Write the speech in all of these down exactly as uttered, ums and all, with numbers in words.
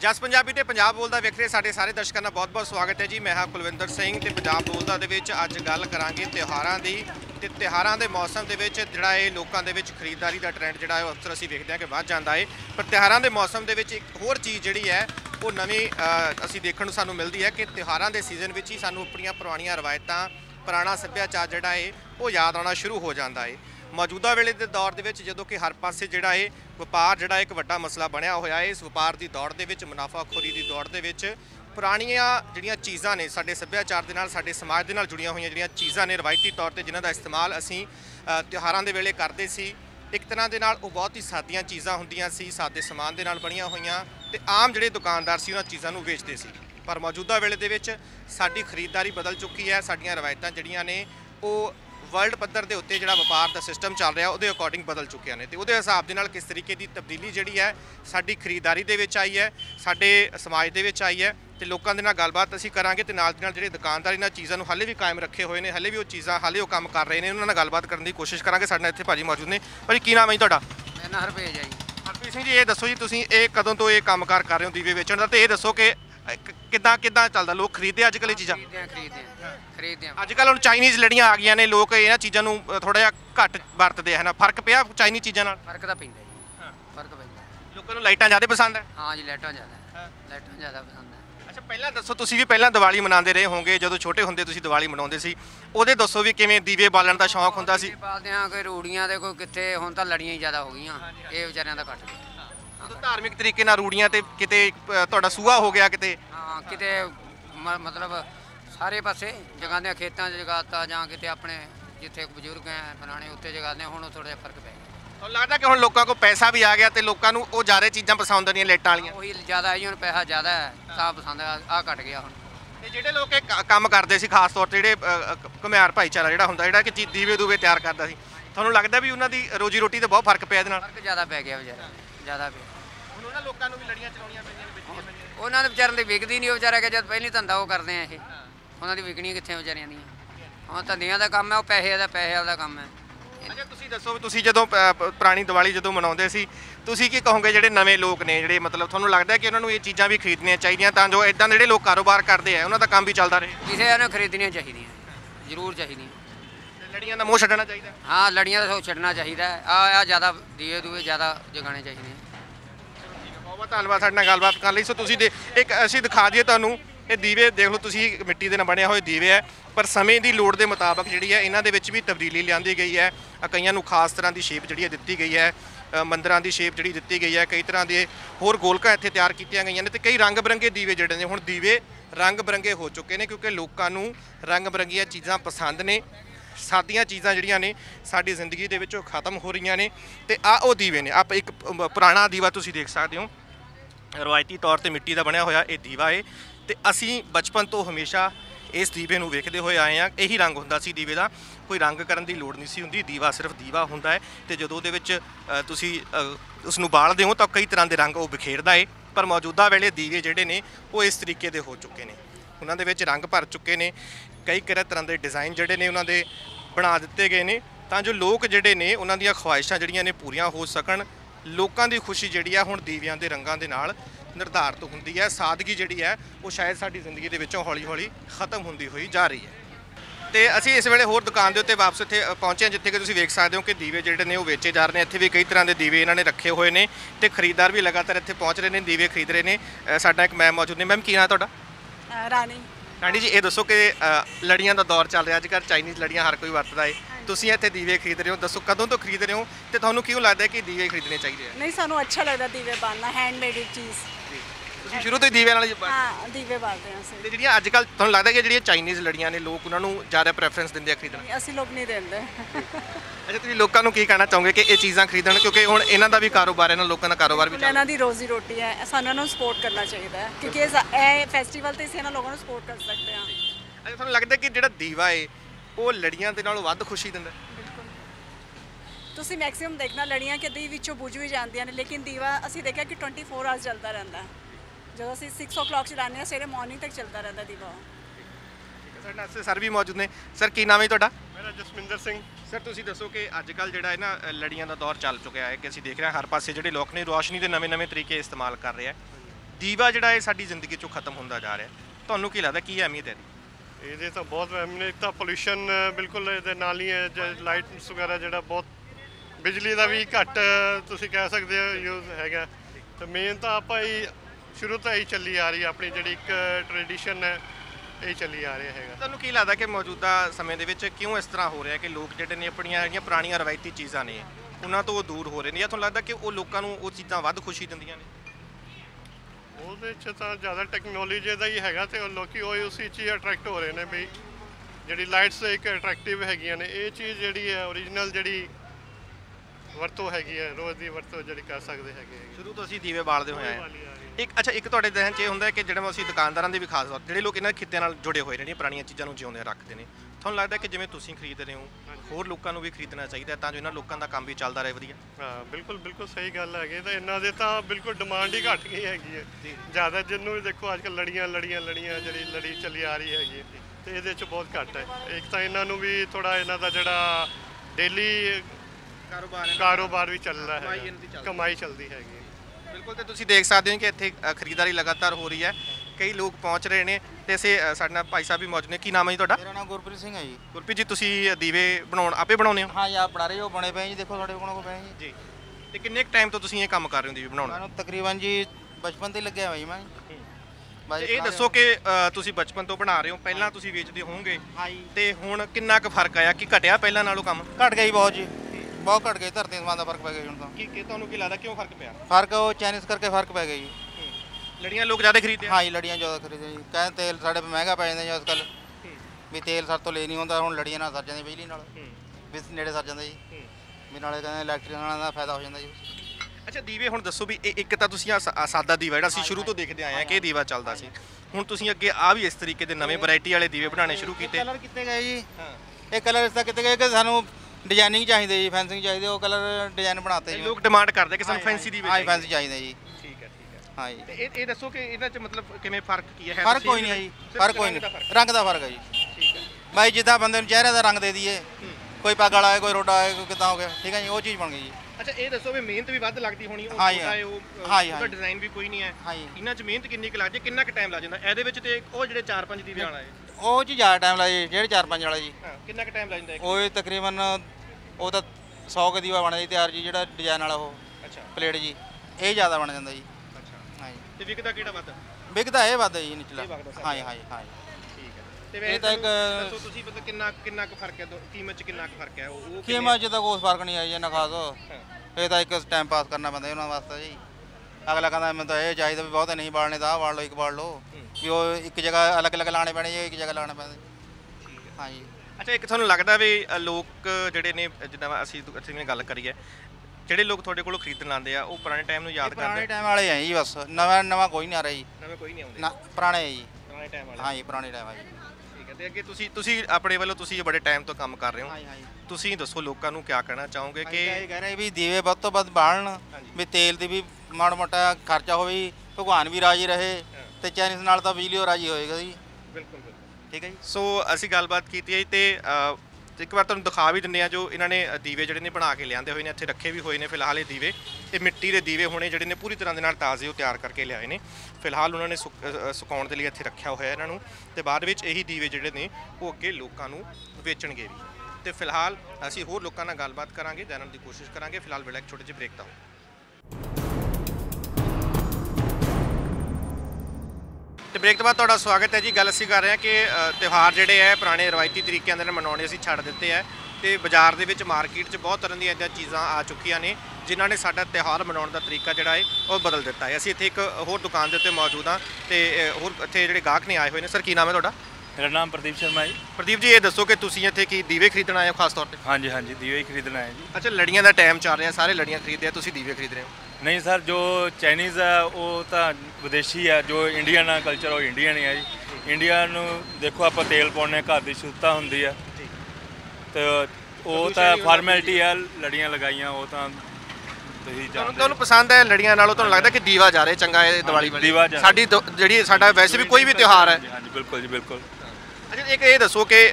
ਜਸ ਪੰਜਾਬੀ ਤੇ ਪੰਜਾਬ ਬੋਲਦਾ ਵੇਖ ਰਹੇ ਸਾਡੇ ਸਾਰੇ ਦਰਸ਼ਕਾਂ ਦਾ ਬਹੁਤ-ਬਹੁਤ ਸਵਾਗਤ ਹੈ ਜੀ। ਮੈਂ ਹਾਂ ਕੁਲਵਿੰਦਰ ਸਿੰਘ ਤੇ ਪੰਜਾਬ ਬੋਲਦਾ ਦੇ ਵਿੱਚ ਅੱਜ ਗੱਲ ਕਰਾਂਗੇ ਤਿਉਹਾਰਾਂ ਦੀ ਤੇ ਤਿਉਹਾਰਾਂ ਦੇ ਮੌਸਮ ਦੇ ਵਿੱਚ ਜਿਹੜਾ ਇਹ ਲੋਕਾਂ ਦੇ ਵਿੱਚ ਖਰੀਦਦਾਰੀ ਦਾ ਟ੍ਰੈਂਡ ਜਿਹੜਾ ਹੈ ਉਹ ਅਕਸਰ ਅਸੀਂ ਵੇਖਦੇ ਹਾਂ ਕਿ ਵੱਧ ਜਾਂਦਾ ਹੈ, ਪਰ ਤਿਉਹਾਰਾਂ ਦੇ ਮੌਸਮ ਦੇ ਵਿੱਚ ਇੱਕ ਹੋਰ ਚੀਜ਼ ਜਿਹੜੀ ਹੈ ਉਹ ਨਵੀਂ ਅਸੀਂ ਦੇਖਣ ਨੂੰ ਸਾਨੂੰ ਮਿਲਦੀ ਹੈ ਕਿ ਤਿਉਹਾਰਾਂ ਦੇ ਸੀਜ਼ਨ ਵਿੱਚ ਹੀ ਸਾਨੂੰ ਆਪਣੀਆਂ ਪੁਰਾਣੀਆਂ ਰਵਾਇਤਾਂ, ਪੁਰਾਣਾ ਸੱਭਿਆਚਾਰ ਜਿਹੜਾ ਹੈ ਉਹ ਯਾਦ ਆਉਣਾ ਸ਼ੁਰੂ ਹੋ ਜਾਂਦਾ ਹੈ। मौजूदा वेले के दौर के जो कि हर पासे जोड़ा है व्यापार जोड़ा एक वड्डा मसला बनया होया है। इस व्यापार की दौड़ के मुनाफाखोरी की दौड़ के पुरानिया जिहड़ियां चीज़ा ने साडे सभ्याचार दे नाल साडे समाज दे नाल जुड़िया हुई जिहड़ियां चीज़ा ने रवायती तौर पर जिन्हों का इस्तेमाल असी त्यौहारां दे वेले करते सी। एक तरह के नाल बहुत ही सादियां चीज़ा हुंदियां सी, सादे समान दे नाल बणिया हुई ते आम जिहड़े दुकानदार सी उन्हां चीज़ां नूं वेचदे सी। पर मौजूदा वेले दे विच साडी खरीददारी बदल चुकी है, साडीआं रवायतां जिहड़ियां ने उह वर्ल्ड पद्धर के उत्ते जिहड़ा व्यापार का सिस्टम चल रहा उहदे अकॉर्डिंग बदल चुकिया ने ते उहदे हिसाब दे नाल किस तरीके की तब्दीली जिहड़ी है साडी खरीददारी दे विच आई है, साडे समाज दे विच आई है ते लोकां दे नाल गलबात असीं करांगे ते नाल दे नाल जिहड़े दुकानदार इन्हां चीज़ां नूं हाले भी कायम रखे हुए ने, हाले भी उह चीज़ां हाले उह काम कर रहे ने, उहनां नाल गलबात करन दी कोशिश करांगे। साडे नाल इत्थे भाजी मौजूद ने। भाजी की नाम है तुहाडा? मेरा नाम हरप्रीत है जी। हरप्रीत सिंह जी, ये दसो जी तुसीं ये कदों तो ये काम कार कर रहे हो दीवे वेचण दा, ते ये दसो कि किदा किदा चलदा, लोग खरीददे अजकल ये चीज़ां? खरीददे खरीददे अजकल हुण चाइनीज़ लड़ियां आ गईयां ने, लोग इन्हां चीज़ां नूं थोड़ा जिहा घट वरतदे है ना। फर्क पिया चाइनीज़ चीज़ां नाल? फर्क तां पैंदा जी, फर्क पैंदा। लोकां नूं लाइटां ज़्यादा पसंद है? हाँ जी, लाइटां ज़्यादा लाइटां ज़्यादा पसंद है। अच्छा, पहलां दसो तुसीं भी पहलां दिवाली मनांदे रहे होंगे, जदों छोटे हुंदे तुसीं दिवाली मनाउंदे सी, ओहदे दसो भी किवें दीवे बालण दा शौक हुंदा सी? बालदे आ कोई रूड़ियां ते कोई किथे, हुण तां लड़ियां ही ज़्यादा हो गईयां, इह विचारियां दा घट गया। धार्मिक तरीके नाल रूड़ियां ते किते तुहाडा सूहा हो गया किते? हाँ, किते मतलब सारे पासे जगांदे, खेतां 'च जगाता जां किते अपने जिथे बजुर्ग हैं पुराने उत्ते जगांदे, हुण ओह थोड़ा जिहा फर्क पै गया। तो लगदा कि हुण लोकां कोल पैसा भी आ गया ते लोकां नूं ओह ज़्यादा चीज़ां पसंद आउंदियां, लेटां वालियां ओही ज़्यादा आई, हुण पैसा ज़्यादा है तां पसंद आ घट गया। हुण ते जिहड़े लोक काम करदे सी, खास तौर ते जिहड़े घुमिआर भाईचारा जिहड़ा हुंदा जिहड़ा कि दीवे दूवे तैयार करदा सी, तुहानूं लगदा भी उहनां दी रोजी रोटी ते बहुत फर्क पिआ इहदे नाल? फर्क ज़्यादा पै ਗਿਆ ਵਿਚਾਰਾ, ज़्यादा पिआ। लोगों को भी लड़ियां चलाउणियां पैंदियां ने, उन्होंने बेचारे विकदी नहीं, बेचारा क्या जब पहली धंधा वो करते हैं, ये उन्होंने विकनियां कित्थे बेचारियां दी? हाँ, धंधियां दा कम है, वो पैसे दा पैसे दा कम है। अच्छा, तुसीं दसो भी तुसीं जदों पुरानी दिवाली जदों मनाउंदे सी, तुसीं की कहोगे जिहड़े नवे लोग ने जिहड़े मतलब तुहानूं लगदा है कि उन्होंने ये चीज़ां भी खरीदणियां चाहिदियां तां जो इदां जिहड़े लोग कारोबार करदे है उन्हां दा काम भी चलदा रहे? किसे ने खरीदणियां चाहिदियां, जरूर चाहिदियां। लड़ियां दा मोह छड्डना चाहिदा? हाँ, लड़ियां दा छड्डना चाहिदा, आ ज़्यादा दीए दूए ज़्यादा जगाने चाहिदे। बहुत धन्यवाद साडे नाल गलबात करन लई। सो तुसीं एक असीं दिखा दईए तुहानूं ये दीवे देख लो, तुसीं मिट्टी दे नाल बणे होए दीवे है, पर समय की लोड़ के मुताबक जिहड़ी है इन्हां दे विच भी तब्दीली लिआंदी गई है। कईयां नूं खास तरह की शेप जिहड़ी दित्ती गई है, मंदिरां की शेप जिहड़ी दित्ती गई है, कई तरह के होर गोलकां इत्थे तैयार कीतीआं गईआं ने ते कई रंग बिरंगे दीवे जिहड़े ने, हुण दीवे रंग बिरंगे हो चुके ने क्योंकि लोकां नूं रंग बिरंगियां चीज़ां पसंद ने। सादियां चीज़ां जिहड़ियां ने साडी जिंदगी दे विचों खत्म हो रहीआं ने ते आ ओह दीवे ने। आप एक पुराना दीवा तुसीं देख सकदे हो, रवायती तौर पर मिट्टी का बनया होया ये दीवा है तो असी बचपन तो हमेशा इस दीवे नूं वेखदे होए आए हैं। यही रंग हुंदा सी दीवे दा, कोई रंग करन दी लोड़ नहीं सी हुंदी, दीवा सिर्फ दीवा हुंदा है ते जदों दे विच तुसीं उसनूं बालदे हो तां कई तरह के रंग वो बिखेरदा है। पर मौजूदा वेले दीवे जिहड़े ने वो इस तरीके दे हो चुके ने, उन्हां दे विच रंग भर चुके ने, कई कई तरह के डिज़ाइन जिहड़े ने उन्हां दे बना दित्ते गए ने तां जो लोक जिहड़े ने उन्हां दीआं ख्वाहिशां जिहड़ियां ने पूरीआं हो सकण। लोगों की खुशी जिहड़ी है हुण दीवियां दे रंगां दे नाल निर्धारित हुंदी है। सादगी जिहड़ी है वो शायद साडी जिंदगी दे विचों हौली हौली खत्म हुंदी होई जा रही है। तो असीं इस वेले होर दुकान दे उत्ते वापस इत्थे पहुंचे हैं जिथे कि तुसीं वेख सकदे हो कि दीवे जिहड़े ने वो वेचे जा रहे हैं। इत्थे भी कई तरह के दीवे इन्हां ने रखे हुए हैं तो खरीददार भी लगातार इत्थे पहुँच रहे हैं, दीवे खरीद रहे हैं। साडा एक मैम मौजूद ने। मैम की नाम तुहाडा? राणी। राणी जी, ये दसो कि लड़ियां का दौर चल रहा, अजकल चाइनीज़ लड़ियां हर कोई वरतदा है, तुसीं इत्थे दीवे खरीद रहे हो, दसो कदों तो खरीद रहे हो तो तुहानूं क्यों लगता है कि दीवे खरीदने चाहिए? नहीं, सानूं अच्छा लगता दीवे बालना, हैंडमेड चीज़। तुसीं शुरू तो ही दीवे नाल दीवे बालदे हो? जिहड़ियां अजकल तुहानूं लगता कि जिहड़ियां चाइनीज़ लड़ियां ने लोग उन्हां नूं ज़्यादा प्रैफरेंस दिंदे आ खरीदण? असीं लोग नहीं दिंदे। अच्छा, तुसीं लोकां नूं की कहना चाहोगे कि ये चीज़ां खरीदण क्योंकि हुण इन्हां दा भी कारोबार है, इन्हां लोकां दा कारोबार भी, इन्हां दी रोज़ी रोटी है, सानूं इन्हां नूं सपोर्ट करना चाहिए क्योंकि इह फैस्टिवल ते असीं इन्हां लोकां नूं सपोर्ट कर सकदे हां। अच्छा, तुहानूं लगदा कि जिहड़ा दीवा है वो लड़ियां दे नालों वध खुशी दिंदा? तुसीं मैक्सिमम देखना लड़ियां कदी विचों बुझ भी जांदियां ने, लेकिन दीवा असीं देखिआ कि चौबीस आवर्स चलदा रहिंदा है। जदों असीं सिक्स ओ क्लॉक चलाने सवेरे मॉर्निंग तक चलता रहिंदा दीवा। ਸਾਡੇ ਨਾਲ ਸਰ ਵੀ ਮੌਜੂਦ ਨੇ। ਸਰ, ਕੀ ਨਾਮ ਹੈ ਤੁਹਾਡਾ? ਮੇਰਾ ਜਸਮਿੰਦਰ ਸਿੰਘ। ਸਰ, ਤੁਸੀਂ ਦੱਸੋ ਕਿ ਅੱਜ ਕੱਲ੍ਹ ਜਿਹੜਾ ਹੈ ਨਾ ਲੜੀਆਂ ਦਾ ਦੌਰ ਚੱਲ ਚੁੱਕਿਆ ਹੈ ਕਿ ਅਸੀਂ ਦੇਖ ਰਹੇ ਹਾਂ ਹਰ ਪਾਸੇ ਜਿਹੜੇ ਲੋਕ ਨੇ ਰੋਸ਼ਨੀ ਦੇ ਨਵੇਂ ਨਵੇਂ ਤਰੀਕੇ ਇਸਤੇਮਾਲ ਕਰ ਰਹੇ ਆ, ਦੀਵਾ ਜਿਹੜਾ ਇਹ ਸਾਡੀ ਜ਼ਿੰਦਗੀ ਚੋਂ ਖਤਮ ਹੁੰਦਾ ਜਾ ਰਿਹਾ, ਤੁਹਾਨੂੰ ਕੀ ਲੱਗਦਾ ਕੀ ਅਹਿਮੀਅਤ ਹੈ ਇਹਦੀ? ਇਹਦੇ ਤਾਂ ਬਹੁਤ ਅਹਿਮੀਅਤ ਤਾਂ ਪੋਲੂਸ਼ਨ ਬਿਲਕੁਲ ਇਹਦੇ ਨਾਲ ਹੀ ਹੈ, ਲਾਈਟਸ ਵਗੈਰਾ ਜਿਹੜਾ ਬਹੁਤ ਬਿਜਲੀ ਦਾ ਵੀ ਘੱਟ ਤੁਸੀਂ ਕਹਿ ਸਕਦੇ ਹੋ ਯੂਜ਼ ਹੈਗਾ। ਤਾਂ ਮੇਨ ਤਾਂ ਆਪਾਂ ਹੀ ਸ਼ੁਰੂ ਤੋਂ ਹੀ ਚੱਲੀ ਆ ਰਹੀ ਆਪਣੀ ਜਿਹੜੀ ਇੱਕ ਟ੍ਰੈਡੀਸ਼ਨ ਹੈ ਇਹ ਚੱਲੀ ਆ ਰਿਹਾ ਹੈਗਾ। ਤੁਹਾਨੂੰ ਕੀ ਲੱਗਦਾ ਕਿ ਮੌਜੂਦਾ ਸਮੇਂ ਦੇ ਵਿੱਚ ਕਿਉਂ ਇਸ ਤਰ੍ਹਾਂ ਹੋ ਰਿਹਾ ਕਿ ਲੋਕ ਜਿਹੜੇ ਨੇ ਆਪਣੀਆਂ ਜਿਹੜੀਆਂ ਪੁਰਾਣੀਆਂ ਰਵਾਇਤੀ ਚੀਜ਼ਾਂ ਨੇ ਉਹਨਾਂ ਤੋਂ ਉਹ ਦੂਰ ਹੋ ਰਹੇ ਨੇ, ਜਾਂ ਤੁਹਾਨੂੰ ਲੱਗਦਾ ਕਿ ਉਹ ਲੋਕਾਂ ਨੂੰ ਉਹ ਚੀਜ਼ਾਂ ਵੱਧ ਖੁਸ਼ੀ ਦਿੰਦੀਆਂ ਨੇ? ਉਹਦੇ 'ਚ ਤਾਂ ਜ਼ਿਆਦਾ ਟੈਕਨੋਲੋਜੀ ਦਾ ਹੀ ਹੈਗਾ ਅਤੇ ਉਹ ਲੋਕ ਉਹ ਉਸ ਚੀਜ਼ ਹੀ ਅਟਰੈਕਟ ਹੋ ਰਹੇ ਨੇ ਬਈ ਜਿਹੜੀ ਲਾਈਟਸ ਇੱਕ ਅਟਰੈਕਟਿਵ ਹੈਗੀਆਂ ਨੇ, ਇਹ ਚੀਜ਼ ਜਿਹੜੀ ਹੈ ਓਰੀਜਨਲ ਜਿਹੜੀ ਵਰਤੋਂ ਹੈਗੀ ਹੈ ਰੋਜ਼ ਦੀ ਵਰਤੋਂ ਜਿਹੜੀ ਕਰ ਸਕਦੇ ਹੈਗੇ। ਸ਼ੁਰੂ ਤੋਂ ਅਸੀਂ ਦੀਵੇ ਬਾਲਦੇ ਹੋਏ ਹਾਂ ਇੱਕ ਅੱਛਾ ਇੱਕ ਤੁਹਾਡੇ ਦਹਿਨ 'ਚ ਇਹ ਹੁੰਦਾ ਕਿ ਜਿਹੜਾ ਅਸੀਂ ਦੁਕਾਨਦਾਰਾਂ ਦੇ ਵੀ ਖਾਸ ਤੌਰ ਜਿਹੜੇ ਲੋਕ ਇਹਨਾਂ ਖਿੱਤਿਆਂ ਨਾਲ ਜੁੜੇ ਹੋਏ ਨੇ ਪੁਰਾਣੀਆਂ ਚੀਜ਼ਾਂ ਨੂੰ ਜਿਉਂਦੇ ਰੱਖਦੇ ਨੇ, ਤੁਹਾਨੂੰ ਲੱਗਦਾ ਕਿ ਜਿਵੇਂ ਤੁਸੀਂ ਖਰੀਦ ਰਹੇ ਹੋ ਹੋਰ ਲੋਕਾਂ ਨੂੰ ਵੀ ਖਰੀਦਣਾ ਚਾਹੀਦਾ ਤਾਂ ਜੋ ਇਹਨਾਂ ਲੋਕਾਂ ਦਾ ਕੰਮ ਵੀ ਚੱਲਦਾ ਰਹੇ ਵਧੀਆ? ਹਾਂ ਬਿਲਕੁਲ ਬਿਲਕੁਲ ਸਹੀ ਗੱਲ ਹੈਗੀ। ਤਾਂ ਇਹਨਾਂ ਦੇ ਤਾਂ ਬਿਲਕੁਲ ਡਿਮਾਂਡ ਹੀ ਘੱਟ ਗਈ ਹੈਗੀ ਹੈ ਜ਼ਿਆਦਾ, ਜਿਹਨੂੰ ਵੀ ਦੇਖੋ ਅੱਜ ਕੱਲ੍ਹ ਲੜੀਆਂ ਲੜੀਆਂ ਲੜੀਆਂ ਜਿਹੜੀ ਲੜੀ ਚੱਲੀ ਆ ਰਹੀ ਹੈਗੀ ਅਤੇ ਇਹਦੇ 'ਚ ਬਹੁਤ ਘੱਟ ਹੈ। ਇੱਕ ਤਾਂ ਇਹਨਾਂ ਨੂੰ ਵੀ ਥੋੜ੍ਹਾ ਇਹਨਾਂ ਦਾ ਜਿਹੜਾ ਡੇਲੀ ਕਾਰੋਬਾਰ ਕਾਰੋਬਾਰ ਵੀ ਚੱਲਦਾ ਹੈ, ਕਮਾਈ ਚੱਲਦੀ ਹੈਗੀ ਬਿਲਕੁਲ। तो तुम देख सकते हो कि इतने खरीदारी लगातार हो रही है, कई लोग पहुँच रहे हैं। तो इसे साढ़े भाई साहब भी मौजूद ने, की नाम है जी तुहाडा? मेरा नाम गुरप्रीत सिंह है जी। गुरप्रीत जी तुसी दीवे बना आपे बनाने हो? हाँ जी आप बना रहे हो, बने पे जी देखो थोड़े को पे जी जी। तो किन्ने टाइम तो तुसी ये काम कर रहे हो दीवे बना? तकरीबन जी बचपन से लगे हुआ जी मैं। ये दसो कि तुसी बचपन तो बना रहे हो, पहला तुसी बेचते होंगे तो हुण किन्ना क फर्क आया कि घटिया पहला नालों काम? घट गया जी बहुत जी बहुत घट गई, धरती आसमान का फर्क पै गया। ਤੁਹਾਨੂੰ ਕੀ ਲੱਗਦਾ ਕਿਉਂ ਫਰਕ ਪਿਆ? ਫਰਕ ਉਹ ਚਾਈਨੀਜ਼ ਕਰਕੇ ਫਰਕ ਪੈ ਗਿਆ ਜੀ, ਲੜੀਆਂ ਲੋਕ ਜ਼ਿਆਦਾ ਖਰੀਦਦੇ। ਹਾਂ ਜੀ ਲੜੀਆਂ ਜ਼ਿਆਦਾ ਖਰੀਦਦੇ ਜੀ, ਕਹਿੰਦੇ ਤੇਲ ਸਾਡੇ ਮਹਿੰਗਾ ਪੈ ਜਾਂਦਾ ਜੀ ਅੱਜ ਕੱਲ੍ਹ ਵੀ ਤੇਲ ਸਾਡੇ ਤੋਂ ਲੈ ਨਹੀਂ ਹੁੰਦਾ, ਹੁਣ ਲੜੀਆਂ ਨਾਲ ਸਰ ਜਾਂਦੇ ਬਿਜਲੀ ਨਾਲ ਵੀ ਨੇੜੇ ਸਰ ਜਾਂਦਾ ਜੀ ਵੀ ਨਾਲੇ ਕਹਿੰਦੇ ਇਲੈਕਟ੍ਰਿਕ ਨਾਲ ਦਾ ਫਾਇਦਾ ਹੋ ਜਾਂਦਾ ਜੀ। ਅੱਛਾ ਦੀਵੇ ਹੁਣ ਦੱਸੋ ਵੀ ਇੱਕ ਤਾਂ ਤੁਸੀਂ ਆਹ ਸਾਦਾ ਦੀਵਾ ਜਿਹੜਾ ਅਸੀਂ ਸ਼ੁਰੂ ਤੋਂ ਦੇਖਦੇ ਆਏ ਹਾਂ ਕਿ ਇਹ ਦੀਵਾ ਚੱਲਦਾ ਸੀ, ਹੁਣ ਤੁਸੀਂ ਅੱਗੇ ਆਹ ਵੀ ਇਸ ਤਰੀਕੇ ਦੇ ਨਵੇਂ ਵੈਰਾਇਟੀ ਵਾਲੇ ਦੀਵੇ ਬਣਾਉਣੇ ਸ਼ੁਰੂ ਕੀਤੇ, ਕਲਰ ਕਿਤੇ ਗਏ ਜੀ? ਇਹ ਕਲਰ ਇਸ ਤਰ੍ਹਾਂ ਕਿਤੇ ਗਏ ਕਿ ਸਾਨੂੰ डिजाइनिंग चाहिए जी, फैंसिंग चाहिए, वो कलर डिजाइन बनाते हैं लोग, डिमांड करते कि फैंसी दी हां फैंसी चाहिए जी। ठीक है ठीक है हाँ जी। ते ये दसो कि इहदा च मतलब किवें फर्क की है? फर्क कोई नहीं जी, फर्क कोई नहीं, रंग का फर्क है जी। ठीक है भाई जिदा बंदे नूं चेहरे दा रंग दे दिए, कोई पग वाला है कोई रोडा है कोई कितां हो गया, ठीक है जी वो चीज़ बन गई जी। अच्छा ये दसो भी मेहनत भी वध लगदी होनी ओ है, ओ हां जी डिजाइन भी कोई नहीं है, इन्हां च मेहनत किन्नी क लगदी है, कितना क टाइम लग जांदा इहदे विच? ते ओ जिहड़े चार पांच दीवे वाला है ਉਹ ਜੀ ਜ਼ਿਆਦਾ ਟਾਈਮ ਲਾਇਆ ਜੀ, ਜਿਹੜੇ ਚਾਰ ਪੰਜ ਵਾਲਾ ਜੀ। ਕਿੰਨਾ ਕੁ ਟਾਈਮ ਲੱਗ ਜਾਂਦਾ? ਉਹ ਤਕਰੀਬਨ ਉਹ ਤਾਂ ਸੌ ਕੁ ਦੀਵਾ ਬਣ ਜੀ ਤਿਆਰ ਜੀ, ਜਿਹੜਾ ਡਿਜ਼ਾਈਨ ਵਾਲਾ ਉਹ ਅੱਛਾ ਪਲੇਟ ਜੀ ਇਹ ਜ਼ਿਆਦਾ ਬਣ ਜਾਂਦਾ ਜੀ। ਅੱਛਾ ਹਾਂ ਜੀ। ਤੇ ਵਿਕਦਾ ਕਿਹੜਾ ਵੱਧ? ਵਿਕਦਾ ਇਹ ਵੱਧ ਜੀ ਨਿਚਲਾ। ਹਾਂ ਜੀ ਹਾਂ ਜੀ ਹਾਂ ਜੀ ਠੀਕ ਹੈ। ਇਹ ਤਾਂ ਇੱਕ ਦੱਸੋ ਤੁਸੀਂ ਮਤਲਬ ਕਿੰਨਾ ਕਿੰਨਾ ਕੁ ਫਰਕ ਹੈ ਕੀਮਤ 'ਚ? ਕਿੰਨਾ ਕੁ ਫਰਕ ਹੈ ਉਹ ਕੀਮਤ 'ਚ ਤਾਂ ਕੋਈ ਫਰਕ ਨਹੀਂ ਆਈ ਜਾਂਦਾ ਖਾਸ, ਇਹ ਤਾਂ ਇੱਕ ਟਾਈਮ ਪਾਸ ਕਰਨਾ ਪੈਂਦਾ ਉਹਨਾਂ ਵਾਸਤੇ ਜੀ। ਅਗਲਾ ਕਹਿੰਦਾ ਮੈਨੂੰ ਤਾਂ ਇਹ ਚਾਹੀਦਾ ਵੀ ਬਹੁਤੇ ਨਹੀਂ ਬਾਲਣੇ ਤਾਂ ਆਹ ਬਾਲ ਲਓ ਇੱਕ ਬਾਲ ਲਓ ਵੀ ਉਹ ਇੱਕ ਜਗ੍ਹਾ ਅਲੱਗ ਅਲੱਗ ਲਾਉਣੇ ਪੈਣੇ ਜੀ, ਇੱਕ ਜਗ੍ਹਾ ਲਾਉਣੇ ਪੈਂਦੇ। ਠੀਕ ਹੈ ਹਾਂ ਜੀ। ਅੱਛਾ ਇੱਕ ਤੁਹਾਨੂੰ ਲੱਗਦਾ ਵੀ ਲੋਕ ਜਿਹੜੇ ਨੇ ਜਿੱਦਾਂ ਅਸੀਂ ਅਸੀਂ ਗੱਲ ਕਰੀਏ ਜਿਹੜੇ ਲੋਕ ਤੁਹਾਡੇ ਕੋਲੋਂ ਖਰੀਦਣ ਆਉਂਦੇ ਆ ਉਹ ਪੁਰਾਣੇ ਟਾਈਮ ਨੂੰ ਯਾਦ ਕਰਦੇ? ਪੁਰਾਣੇ ਟਾਈਮ ਵਾਲੇ ਆ ਜੀ ਬਸ, ਨਵਾਂ ਨਵਾਂ ਕੋਈ ਨਹੀਂ ਆ ਰਿਹਾ ਜੀ, ਨਵੇਂ ਕੋਈ ਨਹੀਂ ਆਉਂਦੇ ਨਾ, ਪੁਰਾਣੇ ਆ ਜੀ ਪੁਰਾਣੇ ਟਾਈਮ ਵਾਲੇ। ਹਾਂ ਜੀ ਪੁਰਾਣੇ ਟਾਈਮ ਆ ਜੀ। ਠੀਕ ਹੈ ਤੇ ਅੱਗੇ ਤੁਸੀਂ ਤੁਸੀਂ ਆਪਣੇ ਵੱਲੋਂ ਤੁਸੀਂ ਬੜੇ ਟਾਈਮ ਤੋਂ ਕੰਮ ਕਰ ਰਹੇ ਹੋ, ਤੁਸੀਂ ਦੱਸੋ ਲੋਕਾਂ ਨੂੰ ਕਿਆ ਕਹਿਣਾ ਚਾਹੋਗੇ? ਕਿ ਇਹ ਕਹਿ ਰਹੇ ਵੀ ਦੀਵੇ ਵੱਧ ਤੋਂ ਵੱਧ ਬਾਲਣ, ਵੀ ਤੇਲ ਦੀ ਵੀ ਮਾੜਾ ਮੋਟਾ ਖਰਚਾ ਹੋਵੇ, ਭਗਵਾਨ ਵੀ ਰਾਜੀ ਰਹੇ ਤੇ ਚਾਈਨੀਜ਼ ਨਾਲ ਤਾਂ ਬਿਜਲੀ ਹੋ ਰਾਜੀ ਹੋਏਗਾ ਜੀ। ਬਿਲਕੁਲ ਬਿਲਕੁਲ ਠੀਕ ਹੈ ਜੀ। ਸੋ ਅਸੀਂ ਗੱਲਬਾਤ ਕੀਤੀ ਹੈ ਤੇ ਇੱਕ ਵਾਰ ਤੁਹਾਨੂੰ ਦਿਖਾ ਵੀ ਦਿੰਦੇ ਆ ਜੋ ਇਹਨਾਂ ਨੇ ਦੀਵੇ ਜਿਹੜੇ ਨੇ ਬਣਾ ਕੇ ਲਿਆਂਦੇ ਹੋਏ ਨੇ, ਇੱਥੇ ਰੱਖੇ ਵੀ ਹੋਏ ਨੇ। ਫਿਲਹਾਲ ਇਹ ਦੀਵੇ ਇਹ ਮਿੱਟੀ ਦੇ ਦੀਵੇ ਹੋਣੇ ਜਿਹੜੇ ਨੇ ਪੂਰੀ ਤਰ੍ਹਾਂ ਦੇ ਨਾਲ ਤਾਜ਼ੇ ਉਹ ਤਿਆਰ ਕਰਕੇ ਲਿਆਏ ਨੇ, ਫਿਲਹਾਲ ਉਹਨਾਂ ਨੇ ਸੁਕਾਉਣ ਦੇ ਲਈ ਇੱਥੇ ਰੱਖਿਆ ਹੋਇਆ ਇਹਨਾਂ ਨੂੰ ਤੇ ਬਾਅਦ ਵਿੱਚ ਇਹੀ ਦੀਵੇ ਜਿਹੜੇ ਨੇ ਉਹ ਅੱਗੇ ਲੋਕਾਂ ਨੂੰ ਵੇਚਣਗੇ ਵੀ। ਤੇ ਫਿਲਹਾਲ ਅਸੀਂ ਹੋਰ ਲੋਕਾਂ ਨਾਲ ਗੱਲਬਾਤ ਕਰਾਂਗੇ, ਜਾਣਨ ਦੀ ਕੋਸ਼ਿਸ਼ ਕਰਾਂਗੇ। ਫਿਲਹਾਲ ਵੇਲੇ ਇੱਕ ਛੋਟੇ ਜਿਹੇ ਬ੍ਰੇਕ ਤਾਂ ਤੇ ਬ੍ਰੇਕ ਤੋਂ ਬਾਅਦ ਤੁਹਾਡਾ ਸਵਾਗਤ ਹੈ ਜੀ। ਗੱਲ ਅਸੀਂ ਕਰ ਰਹੇ ਹਾਂ ਕਿ ਤਿਉਹਾਰ ਜਿਹੜੇ ਹੈ ਪੁਰਾਣੇ ਰਵਾਇਤੀ ਤਰੀਕਿਆਂ ਦੇ ਨਾਲ ਮਨਾਉਣੇ ਅਸੀਂ ਛੱਡ ਦਿੱਤੇ ਹੈ ਤੇ ਬਾਜ਼ਾਰ ਦੇ ਵਿੱਚ ਮਾਰਕੀਟ 'ਚ ਬਹੁਤ ਤਰ੍ਹਾਂ ਦੀਆਂ ਇੱਦਾਂ ਚੀਜ਼ਾਂ ਆ ਚੁੱਕੀਆਂ ਨੇ ਜਿਨ੍ਹਾਂ ਨੇ ਸਾਡਾ ਤਿਉਹਾਰ ਮਨਾਉਣ ਦਾ ਤਰੀਕਾ ਜਿਹੜਾ ਹੈ ਉਹ ਬਦਲ ਦਿੱਤਾ ਹੈ। ਅਸੀਂ ਇੱਥੇ ਇੱਕ ਹੋਰ ਦੁਕਾਨ ਦੇ ਉੱਤੇ ਮੌਜੂਦ ਹਾਂ ਤੇ ਹੋਰ ਇੱਥੇ ਜਿਹੜੇ ਗਾਹਕ ਨੇ ਆਏ ਹੋਏ ਨੇ। ਸਰ ਕੀ ਨਾਮ ਹੈ ਤੁਹਾਡਾ? ਮੇਰਾ ਨਾਮ ਪ੍ਰਦੀਪ ਸ਼ਰਮਾ ਜੀ। ਪ੍ਰਦੀਪ ਜੀ ਇਹ ਦੱਸੋ ਕਿ ਤੁਸੀਂ ਇੱਥੇ ਕੀ ਦੀਵੇ ਖਰੀਦਣ ਆਏ ਹੋ ਖਾਸ ਤੌਰ 'ਤੇ? ਹਾਂਜੀ ਹਾਂਜੀ ਦੀਵੇ ਹੀ ਖਰੀਦਣ ਆਏ ਜੀ। ਅੱਛਾ ਲੜੀਆਂ ਦਾ ਟਾਈਮ ਚੱਲ ਰਿਹਾ, ਸਾਰੇ ਲੜੀਆਂ ਖਰੀਦਦੇ ਆ, ਤੁਸੀਂ ਦੀਵੇ ਖਰੀਦ ਰਹੇ ਹੋ? नहीं सर जो चाइनीज़ है वो तो विदेशी है, जो इंडियन कल्चर वो इंडियन ही है जी। इंडिया देखो आप तेल पाने घर की शुद्धता होंगी है तो वो तो फॉर्मैलिटी है, लड़ियाँ लगाइया वो तो पसंद है। लड़िया लगता कि दीवा जा रहा है चंगा है दिवाली दीवा साड़ी जी सा वैसे भी कोई भी त्यौहार है। हाँ जी बिल्कुल जी बिल्कुल। अच्छा एक ये दसो कि